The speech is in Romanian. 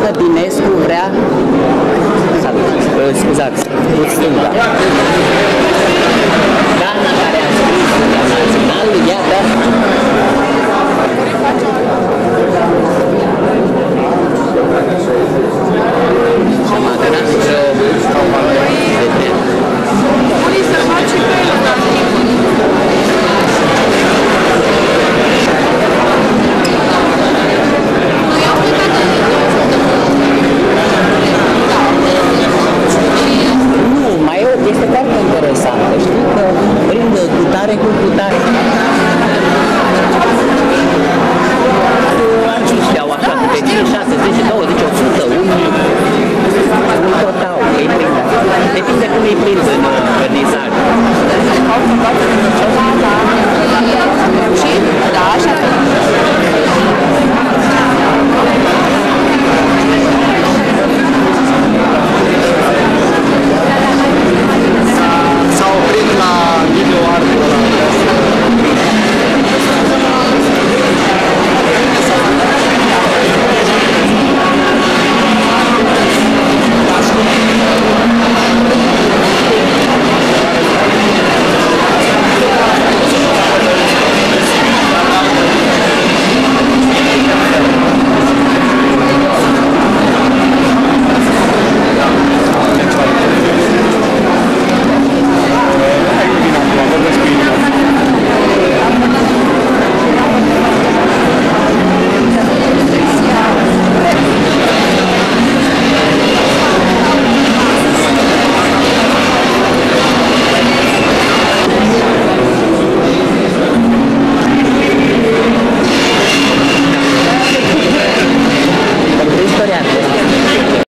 Tătinescu vrea, scuzați, Stânga, Dana care a scris la Național, iată,